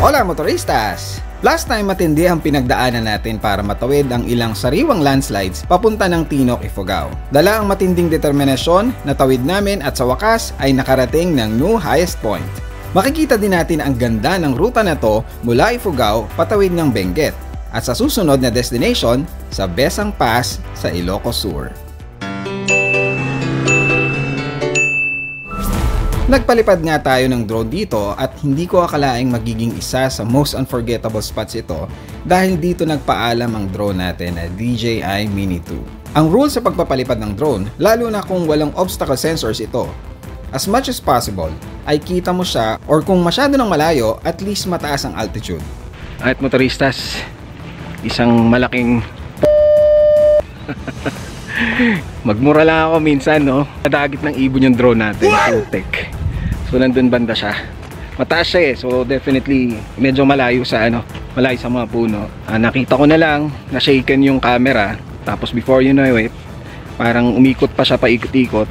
Hola motoristas! Last time matindi ang pinagdaanan natin para matawid ang ilang sariwang landslides papunta ng Tinoc, Ifugao. Dala ang matinding determinasyon, natawid namin at sa wakas ay nakarating ng new highest point. Makikita din natin ang ganda ng ruta na to mula Ifugao patawid ng Benguet at sa susunod na destination sa Bessang Pass sa Ilocos Sur. Nagpalipad nga tayo ng drone dito at hindi ko akalaing magiging isa sa most unforgettable spots ito dahil dito nagpaalam ang drone natin na DJI Mini 2. Ang rule sa pagpapalipad ng drone, lalo na kung walang obstacle sensors ito, as much as possible ay kita mo siya or kung masyado ng malayo, at least mataas ang altitude. At motoristas, isang malaking magmura lang ako minsan, no? Nadagit ng ibon yung drone natin, putek. So nandun banda siya. Mataas siya eh. So definitely medyo malayo sa malayo sa mga puno. Nakita ko na lang na shaken yung camera. Tapos before you know it, parang umikot pa siya paikot-ikot.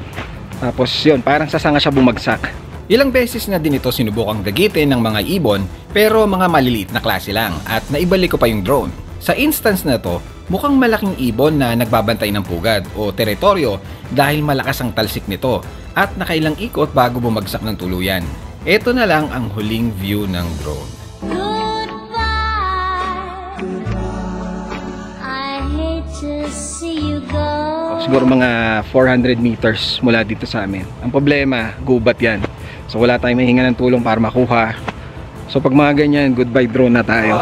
Tapos yun, parang sasanga siya bumagsak. Ilang beses na din ito sinubukang dagitin ng mga ibon, pero mga maliliit na klase lang at naibalik ko pa yung drone. Sa instance na to, mukhang malaking ibon na nagbabantay ng pugad o teritoryo dahil malakas ang talsik nito at nakailang ikot bago bumagsak ng tuluyan. Ito na lang ang huling view ng drone. Siguro mga 400 meters mula dito sa amin. Ang problema, gubat yan. So wala tayong mahinga ng tulong para makuha. So pag mga ganyan, goodbye drone na tayo.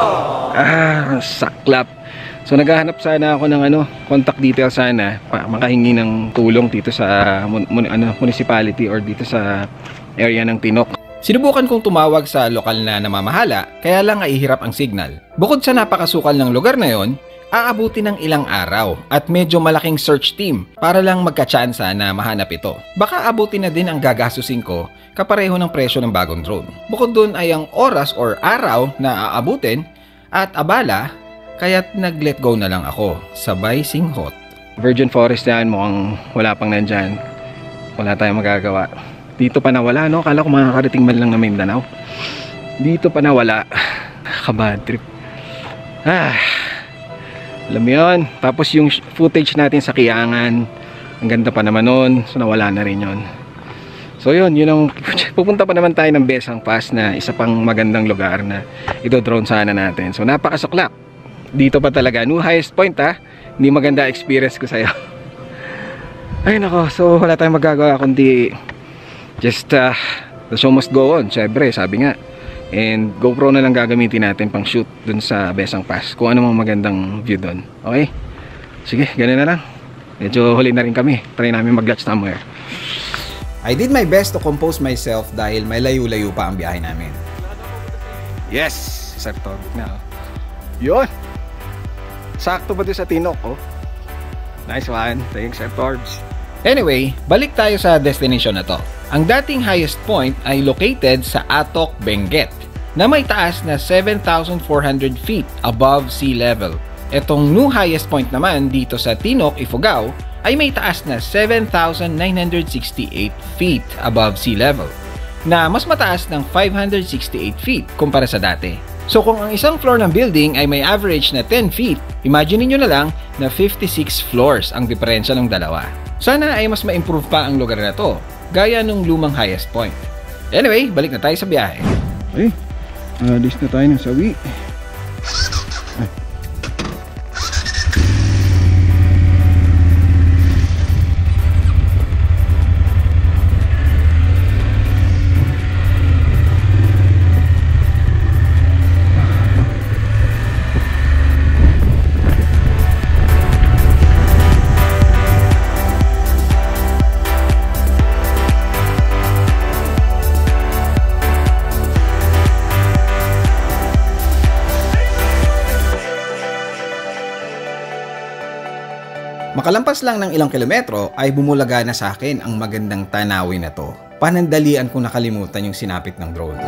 Saklap. So naghahanap sana ako ng contact details sana para makahingi ng tulong dito sa municipality or dito sa area ng Tinoc. Sinubukan kong tumawag sa lokal na namamahala, kaya lang ay hirap ang signal. Bukod sa napakasukal ng lugar na yon, aabuti ng ilang araw at medyo malaking search team para lang magkatsansa na mahanap ito. Baka abuti na din ang gagastusin ko kapareho ng presyo ng bagong drone. Bukod dun ay ang oras or araw na aabutin at abala, kaya't nag-let go na lang ako, sabay singhot. Virgin Forest yan, mukhang wala pang nandyan. Wala tayong magagawa. Dito pa nawala, no? Kala ko makakarating man lang na Mindanao. Dito pa nawala. Kabad trip. Alam mo yun. Tapos yung footage natin sa Kiangan, ang ganda pa naman nun. So nawala na rin yun. So yun, pupunta pa naman tayo ng Bessang Pass na isa pang magandang lugar na ito drone sana natin. So napakasuklap. Dito pa talaga, no highest point ha. Hindi maganda experience ko sa'yo. Ay nako, so wala tayong magagawa kundi just the show must go on. Syempre, sabi nga. And GoPro na lang gagamitin natin pang shoot dun sa Bessang Pass. Kung ano mang magandang view dun. Okay? Sige, ganun na lang. Medyo huli na rin kami. Try namin mag-latch somewhere. I did my best to compose myself dahil may layo-layo pa ang biyahe namin. Yes! Sir Tom, yun! Sakto ba doon sa Tinoc, oh? Nice one. Thanks, Forbes. Anyway, balik tayo sa destination na to. Ang dating highest point ay located sa Atok, Benguet na may taas na 7,400 feet above sea level. Etong new highest point naman dito sa Tinoc, Ifugao ay may taas na 7,968 feet above sea level na mas mataas ng 568 feet kumpara sa dati. So kung ang isang floor ng building ay may average na 10 feet, imagine niyo na lang na 56 floors ang diferensya ng dalawa. Sana ay mas ma-improve pa ang lugar na to, gaya nung lumang highest point. Anyway, balik na tayo sa biyahe. Okay, alis na tayo ng sawi. Makalampas lang ng ilang kilometro ay bumulaga na sa akin ang magandang tanawin na to. Panandalian ko nakalimutan yung sinapit ng drone.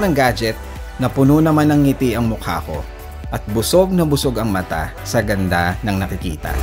ako ng gadget na puno naman ng ngiti ang mukha ko at busog na busog ang mata sa ganda ng nakikita.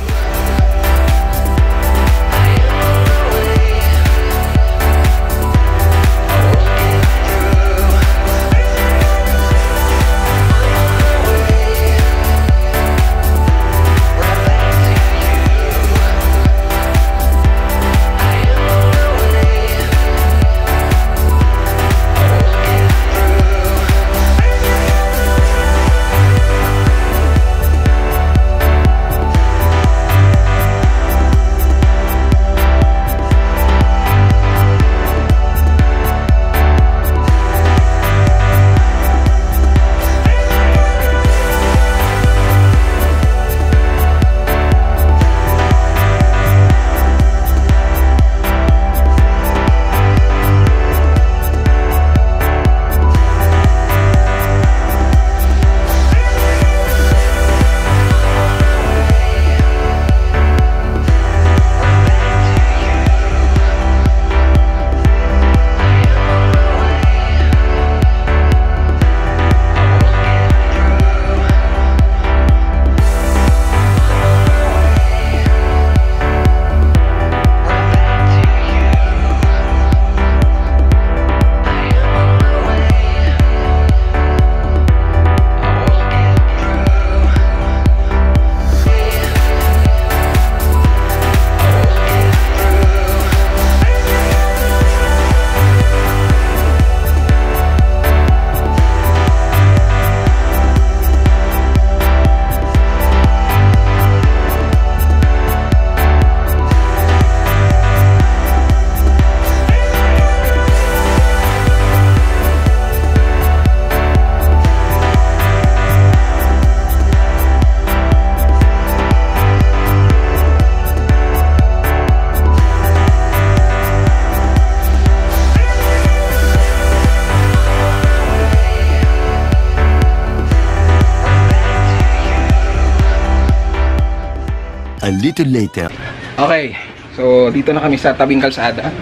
A little later. Okay, so dito na kami sa tabing kalsada.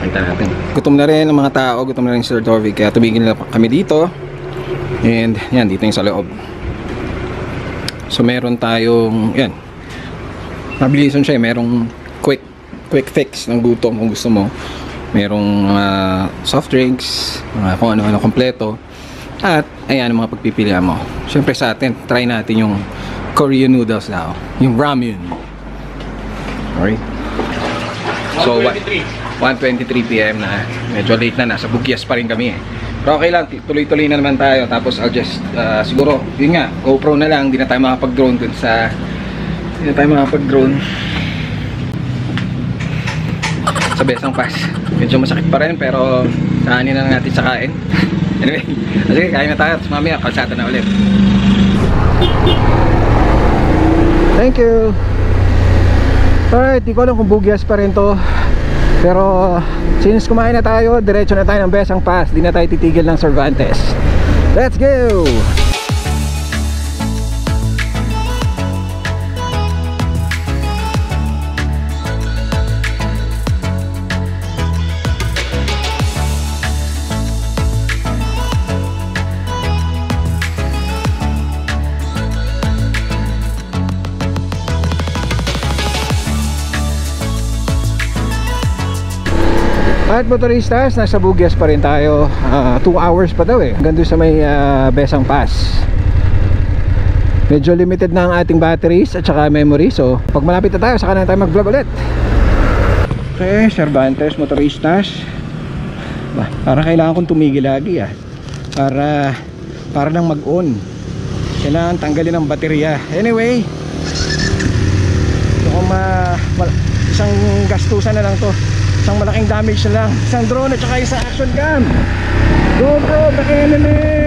Kita natin. Gutom na rin ang mga tao, gutom na rin si Sir Torvik, kaya tumigil na kami dito. And yan, dito yung sa loob. So meron tayong, yan. Mabilisan siya, merong quick fix ng gutom kung gusto mo. Merong soft drinks, mga kung ano-ano kompleto. At ayan ang mga pagpipilian mo. Siyempre sa atin, try natin yung Korean noodles now. Yung ramen. Alright. So, 1:23 PM na. Medyo late na. Nasa Bukias pa rin kami eh. Pero okay lang. Tuloy-tuloy na naman tayo. Tapos I'll just, siguro, yun nga. GoPro na lang. Hindi na tayo makapag-drone dun sa... Hindi na tayo makapag-drone. Sa Bessang Pass. Medyo masakit pa rin. Pero, kaanin na natin sa kain. Anyway. Sige, kain na tayo. Tapos mamaya, kalsada na ulit. Thank you. Alright, di ko alam kung Bugyas pa rin to. Pero since kumain na tayo, diretso na tayo ng Bessang Pass. Di na tayo titigil ng Cervantes. Let's go! At motoristas, nasa Bugyas pa rin tayo. 2 hours pa daw eh. Hanggang doon sa may Bessang Pass. Medyo limited na ang ating batteries at saka memory. So pag malapit na tayo, saka na tayo mag-vlog ulit. Okay, Cervantes, motoristas. Parang kailangan kong tumigil lagi ah. Para lang mag-on. Kailangan tanggalin ang baterya. Anyway, so, isang gastusan na lang to. Isang malaking damage na lang. Isang drone at saka isang action cam. GoPro, the enemy!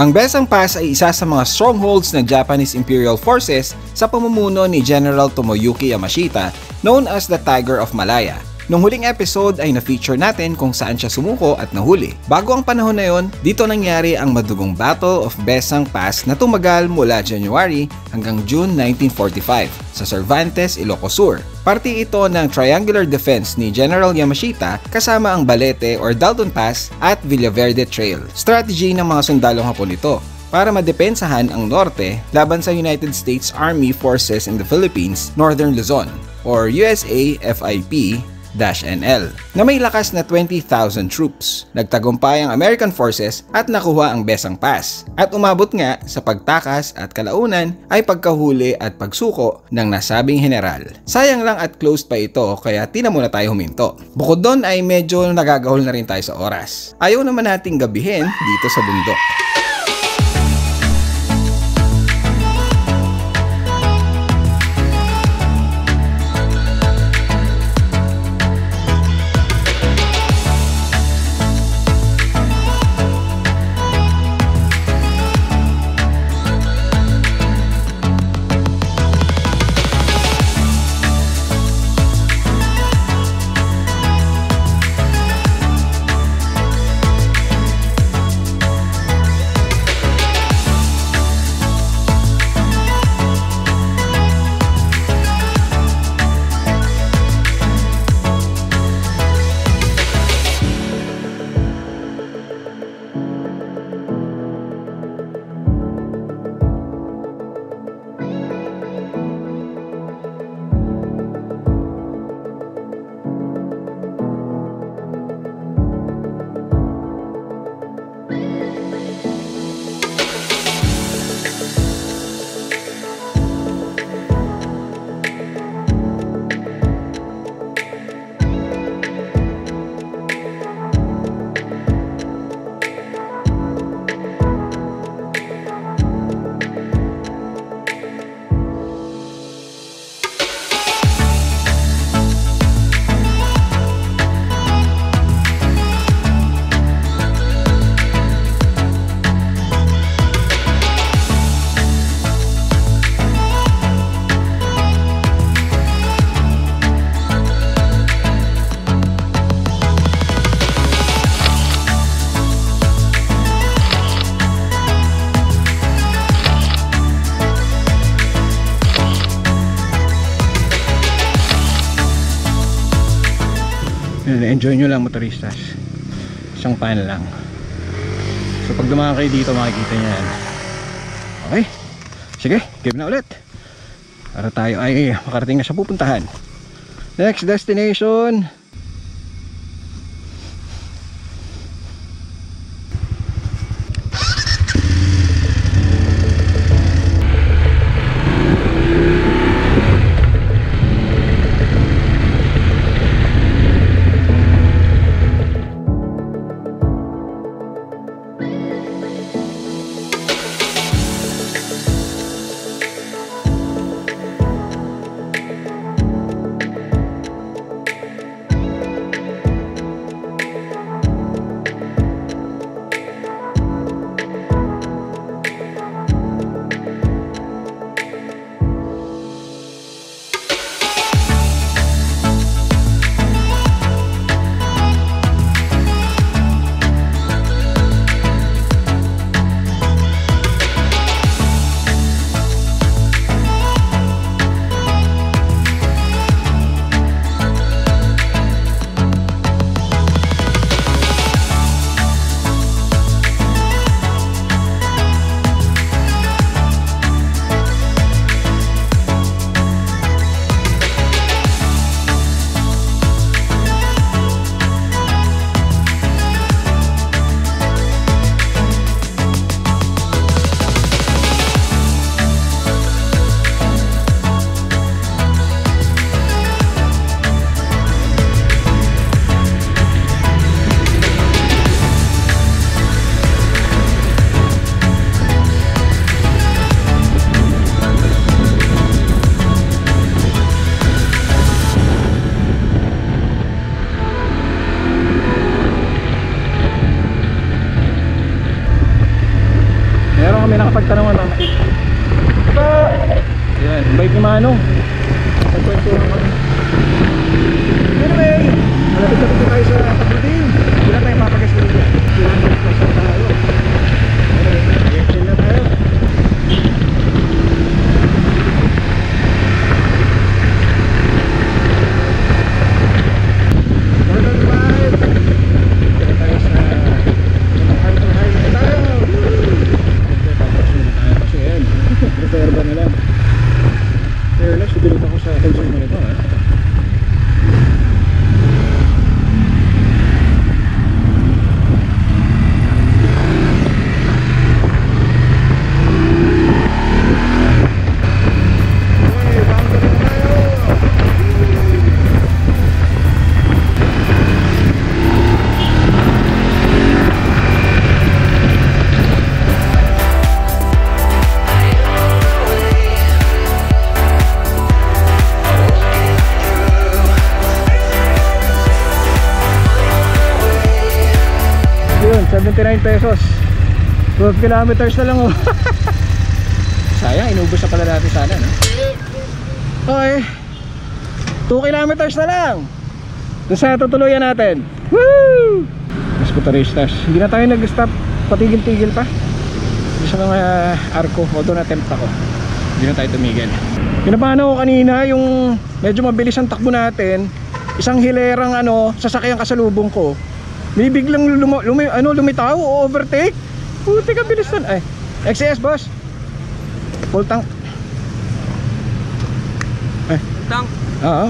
Ang Bessang Pass ay isa sa mga strongholds ng Japanese Imperial Forces sa pamumuno ni General Tomoyuki Yamashita, known as the Tiger of Malaya. Nung huling episode ay na-feature natin kung saan siya sumuko at nahuli. Bago ang panahon na yon, dito nangyari ang madugong Battle of Bessang Pass na tumagal mula January hanggang June 1945 sa Cervantes, Ilocos Sur. Parte ito ng triangular defense ni General Yamashita kasama ang Balete or Dalton Pass at Villaverde Trail. Strategy ng mga sundalong Hapon ito para madepensahan ang norte laban sa United States Army Forces in the Philippines, Northern Luzon or USAFIP-NL na may lakas na 20,000 troops. Nagtagumpay ang American forces at nakuha ang Bessang Pass at umabot nga sa pagtakas at kalaunan ay pagkahuli at pagsuko ng nasabing general. Sayang lang at closed pa ito kaya muna tayo huminto. Bukod doon ay medyo nagagahol na rin tayo sa oras. Ayaw naman nating gabihin dito sa bundok. Enjoy nyo lang motoristas, isang pan lang. So pag dumaan kayo dito makikita nyo yan. Okay, sige, give na ulit para tayo ay makarating na sa pupuntahan. Next destination, pagtanaman na. Ayan, bike ni Manong. Pagkwentuhan ko. Anyway, malapit-lapit na tayo sa Taputin. Wala tayong mapag-escrow dyan. ₱79. 12 kilometers na lang oh. Sayang, inubos na pala natin sana, no? Okay, 2 kilometers na lang doon sa tutuloyan natin. Woo! Mas putaristas. Hindi na tayo nag-stop, patigil-tigil pa sa mga arko. Although na-tempt ako, hindi na tayo tumigil. Pinapahan ako kanina yung medyo mabilis ang takbo natin. Isang hilerang sasakyan kasalubong ko. May biglang lumitaw o overtake. Puti ka, bilis nun. Ay, XCS boss. Full tank. Ay, full tank? Oo.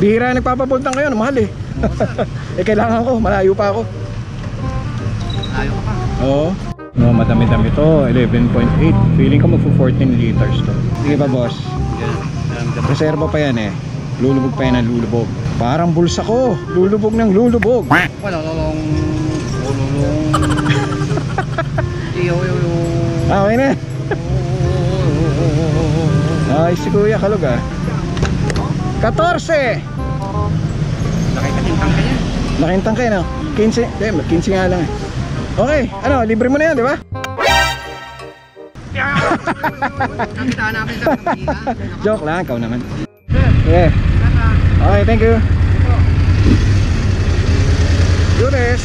Bihira nagpapa-full tank ngayon, mahal eh. Eh kailangan ko, malayo pa ako. Malayo ka? Oo. No, madami-dami to, 11.8. Feeling ko magpo 14 liters to. Sige ba boss? Reserva pa yan eh. Lulubog pa yan ang lulubog. Parang bulsa ko, lulubog ng lulubog. Wala lang. Ah, okay na. Ay, si Kuya Kalog ah. 14. Nakikintang ka yan. Nakintang ka yan ah. 15, damn, 15 nga lang eh. Okay, libre mo na yan, di ba? Joke lang, ikaw naman. Yeah. Okay, thank you. Do this.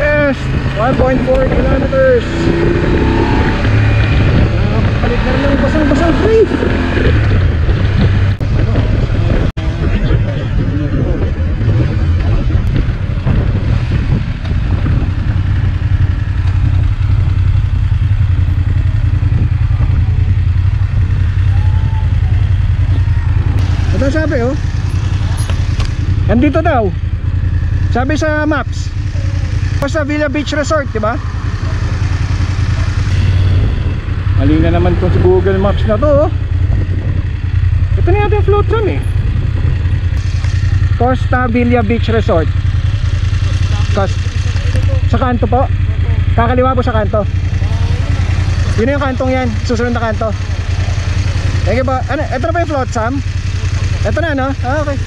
Yes, 1.4 kilometers. Palit na rin ang basang-basang free. Sabi oh, andito daw sabi sa maps, Costa Villa Beach Resort, diba? Mali na naman kung si Google Maps na to. Ito na yata yung float zone eh. Costa Villa Beach Resort. Sa kanto po, kakaliwa po sa kanto. Yun na yung kantong yan, susunod na kanto. Thank you po. Ito na ba yung float, Sam? Ito na, no? Ah, okay.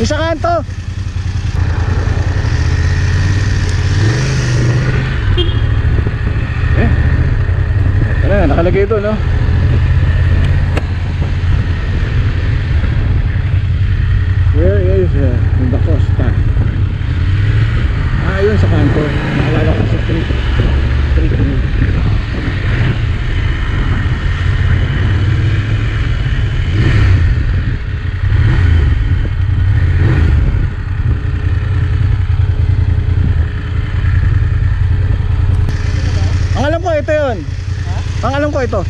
Isa kanto. Eh. Ito na, nakalagay ito, no? Where is the Costa? Ah, yun sa kanto. Nakalala ko sa street. Ito yun. Ang alam ko ito.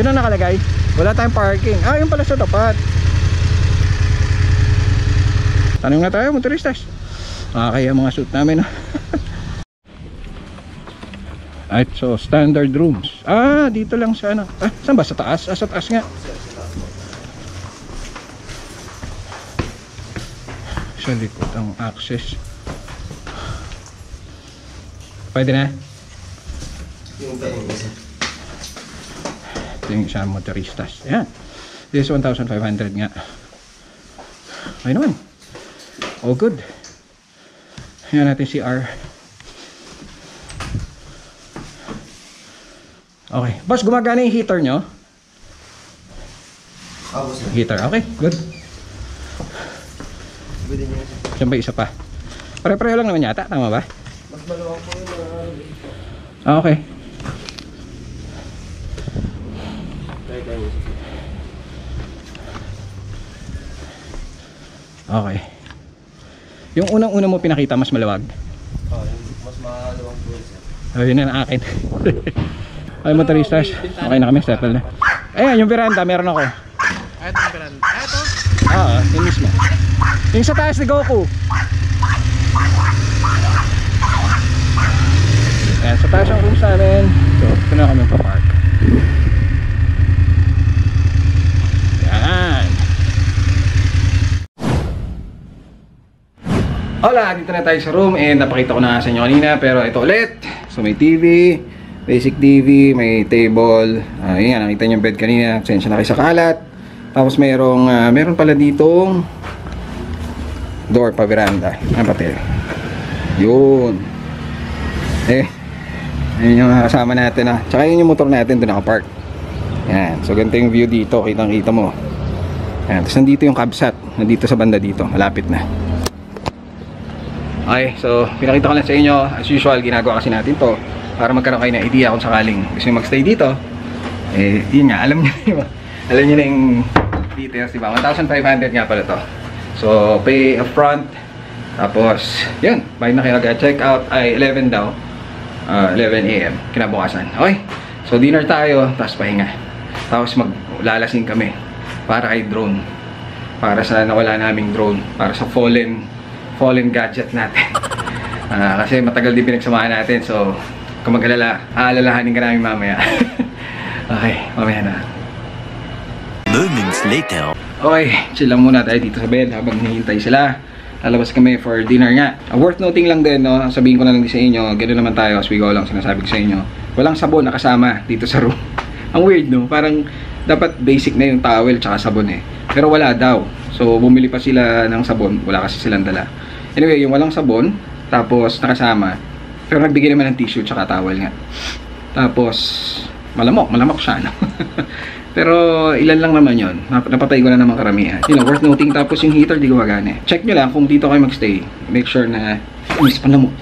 Yun ang nakalagay. Wala tayong parking. Ah, yun pala sa tapat. Tanong na tayo, motoristas. Kaya mga suit namin. Alright, so standard rooms. Ah, dito lang sa ano. Ah, saan ba? Sa taas? Ah, sa taas nga. Sa likod ang access. Pwede na? Ito yung isang motoristas. Ayan. This is 1,500 nga. Okay naman. All good. Ayan natin CR. Okay. Boss, gumagana yung heater nyo? Heater. Okay. Good. Diyan ba isa pa? Pare-pareho lang naman yata. Tama ba? Mas malawak po yung mga... Okay. Okay. Yung unang-una mo pinakita mas malawag? Oo, mas malawag po yun. Ayun na ang akin. Ay motoristas. Okay na kami, settle na. Ayan, yung veranda meron ako. Ito yung veranda. Ito? Oo, yung mismo. Yung sa taas ni Goku. Ayan, sa taas ang room sa amin. So, ito na kami pa-park. Hola, dito na tayo sa room and napakita ko na sa inyo kanina pero ito ulit. So may TV, basic TV, may table. Ayan, nakita niyo yung bed kanina. Pasensya na kayo sa kalat. Tapos mayroong, meron pala ditong door pa veranda. Ang patel. Yun. Eh, ayun yung kasama natin ah. Tsaka yun yung motor natin doon naka-park. Ayan, so ganito yung view dito. Kitang-kita mo. Ayan, tapos nandito yung cabsat. Nandito sa banda dito. Malapit na. Okay, so pinakita ko lang sa inyo. As usual, ginagawa kasi natin to para magkaroon kayo ng idea kung sakaling gusto nyo magstay dito. Eh, yun nga, alam nyo na yun. Alam nyo na yung details, diba? 1,500 nga pala to. So, pay upfront. Tapos, yun. Bayan na kayo nag-check out ay 11 daw. 11 AM, kinabukasan. Okay, so dinner tayo, tapos pahinga. Tapos maglalasing kami para kay drone. Para sa nawala naming drone. Para sa fallen gadget natin. Kasi matagal din pinagsamahan natin. So, kung mag-alala, aalalahanin ka namin mamaya. Okay, mamaya na. Moments later. Okay, chill lang muna tayo dito sa bed habang hinihintay sila. Lalabas kami for dinner nga. Worth noting lang din, no? Sabihin ko na lang din sa inyo, ganoon naman tayo as we go lang sinasabi ko sa inyo. Walang sabon na kasama dito sa room. Ang weird, no? Parang dapat basic na yung towel tsaka sabon eh. Pero wala daw. So, bumili pa sila ng sabon. Wala kasi silang dala. Anyway, yung walang sabon, tapos nakasama. Pero nagbigay naman ng tissue tsaka towel nga. Tapos, malamok siya, no? Pero, ilan lang naman yon. Napatay ko na naman karamihan. Yun lang, worth noting. Tapos yung heater, di gumagana. Check nyo lang kung dito kayo magstay. Make sure na, mas panlamok.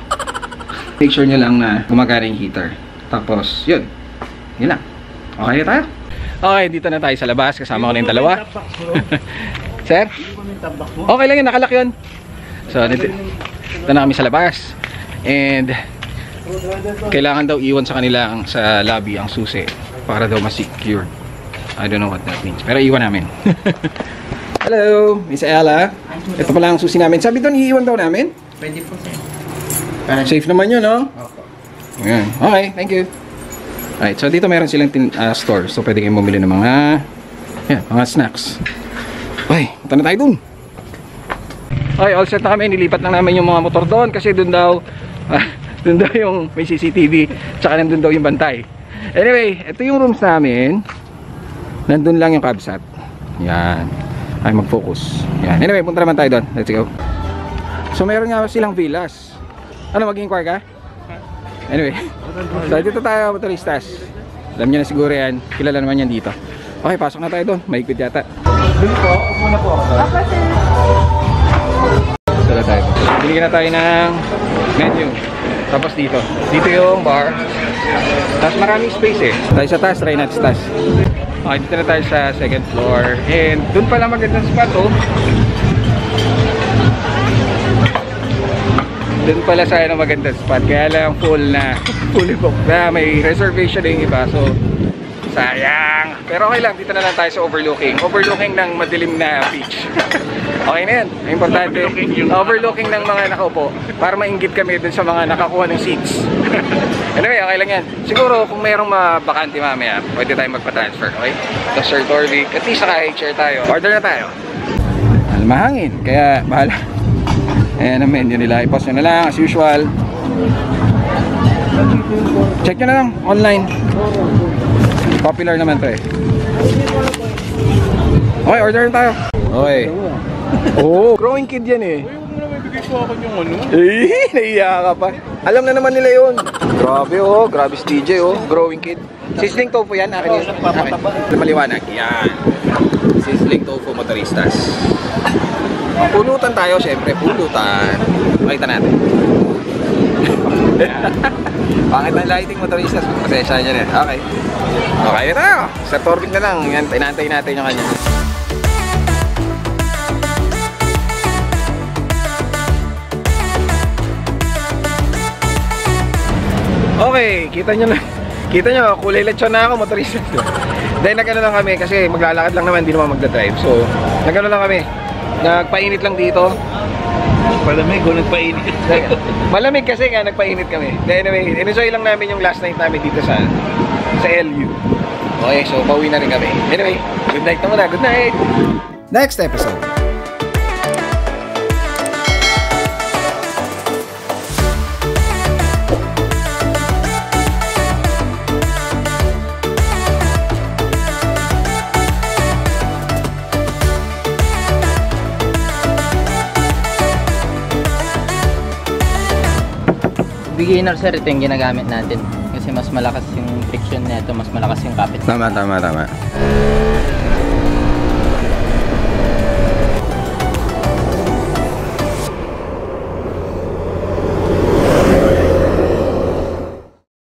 Make sure nyo lang na gumagana yung heater. Tapos, yun. Yun lang. Okay tayo? Okay, dito na tayo sa labas. Kasama ko na yung dalawa. Sir? Okay lang yun, nakalak yun. So, dito na kami sa labas. And, kailangan daw iwan sa kanila sa lobby ang susi. Para daw ma-secure. I don't know what that means. Pero iwan namin. Hello, Miss Ayala. Ito pala ang susi namin. Sabi doon, iiwan daw namin? Pwede po, sir. Safe naman yun, no? Ayan. Okay, thank you. Alright, so dito meron silang store. So, pwede kayong bumili ng mga snacks. Ay, punta na tayo dun. Okay, all set na kami. Nilipat lang namin yung mga motor doon. Kasi doon daw yung may CCTV. Tsaka nandun daw yung bantay. Anyway, ito yung rooms namin. Nandun lang yung cabsat. Yan. Ay, mag-focus. Yan. Anyway, punta naman tayo doon. Let's go. So, meron nga silang villas. Ano, mag-inquire ka? Anyway. So, dito tayo, motoristas. Alam nyo na siguro yan. Kilala naman yan dito. Okay, pasok na tayo doon. Maigpit yata. Bili po, muna po ako. Apa, sir. Sala tayo. Bili na tayo ng menu. Tapos dito. Dito yung bar. Tapos maraming space eh. Tayo sa taas, try natin sa taas. Okay, dito na tayo sa second floor. And dun pala magandang spot oh. Dun pala sa'yo ng magandang spot. Kaya lang full na. Fully booked na. May reservation yung iba. So, sayang. Pero okay lang, dito na lang tayo sa overlooking. Overlooking ng madilim na beach. Okay na yan. Importante. Overlooking ng mga nakaupo. Para mainggit kami dun sa mga nakakuha ng seats. Anyway, okay lang yan. Siguro kung mayroong mabakante mamaya, pwede tayong magpa-transfer. Okay? So, Sir Torvik, at least naka-HR tayo. Order na tayo. Mahangin. Kaya, bahala. Ayan ang menu nila. I-pause nyo na lang as usual. Check nyo na lang online. Popular naman pre. Okay, order tayo. Okay. Oh, growing kid yan eh. Eh, naiya ka pa. Alam na naman nila yun. Grabe oh, grabe si DJ oh, growing kid. Sizzling tofu yan, akin yun. Maliwanag, yan. Sizzling tofu motoristas. Pulutan tayo, syempre, pulutan. Makita natin. Pangit na lighting motoristas, pasensya nyo yan. Okay. Okay na tayo. Sa tourbid na lang, yan, inaantay natin yung kanya. Okay, kita nyo na. Kita nyo, kulay lechon na ako, motorista. Dahil nag-ano lang kami, kasi maglalakad lang naman, hindi naman magdadrive. So, nag-ano lang kami. Nagpainit lang dito. Malamig o nagpainit? Malamig kasi nga, nagpainit kami. Anyway, in-enjoy lang namin yung last night namin dito sa LU. Okay, so, pauwi na rin kami. Anyway, good night na muna. Good night! Next episode. Beginner sir, ito yung ginagamit natin kasi mas malakas yung friction nito, mas malakas yung kapit. Tama, tama, tama.